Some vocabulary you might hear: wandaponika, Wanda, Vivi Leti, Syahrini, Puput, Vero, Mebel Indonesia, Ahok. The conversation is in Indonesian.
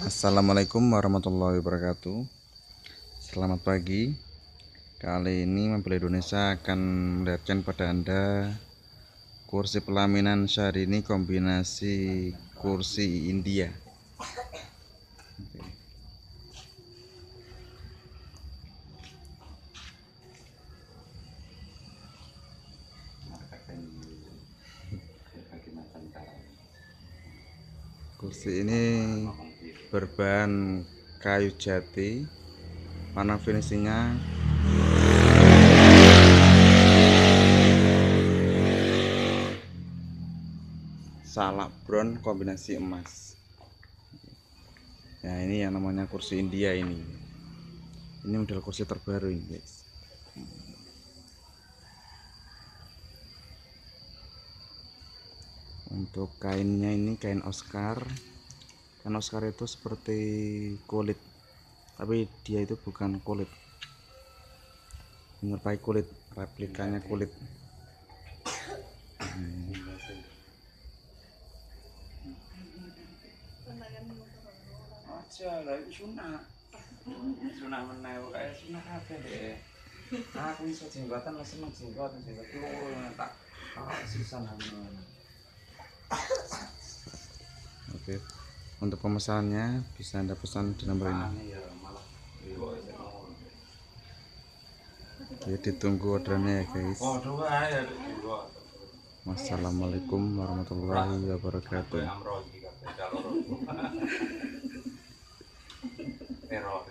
Assalamualaikum warahmatullahi wabarakatuh. Selamat pagi. Kali ini Mebel Indonesia akan melihatkan pada Anda kursi pelaminan Syahrini kombinasi kursi India. Kursi ini berbahan kayu jati, warna finishingnya salak brown kombinasi emas. Nah, ini yang namanya kursi India ini. Ini model kursi terbaru ini, guys. Untuk kainnya ini kain Oscar. Kain Oscar itu seperti kulit, tapi dia itu bukan kulit, menyerupai kulit, replikanya kulit. Aku iso jenggatan lah, seneng jenggot, tak susah nang. Oke. Untuk pemesanannya bisa Anda pesan di nomor ini. Jadi ditunggu ordernya ya, guys. Wassalamualaikum warahmatullahi wabarakatuh.